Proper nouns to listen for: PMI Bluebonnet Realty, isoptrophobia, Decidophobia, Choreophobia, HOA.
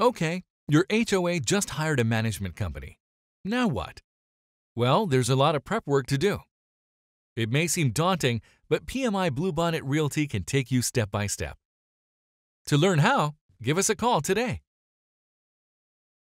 Okay, your HOA just hired a management company. Now what? Well, there's a lot of prep work to do. It may seem daunting, but PMI Bluebonnet Realty can take you step by step. To learn how, give us a call today.